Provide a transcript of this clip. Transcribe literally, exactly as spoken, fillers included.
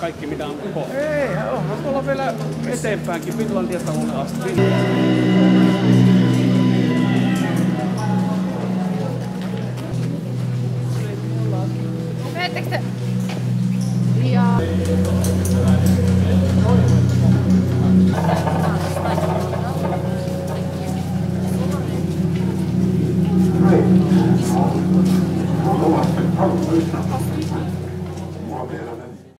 Kaikki mitä on koko. Ei, onhan tuolla vielä eteenpäinkin Finlandiasta mulle asti. Näettekö te? Ja...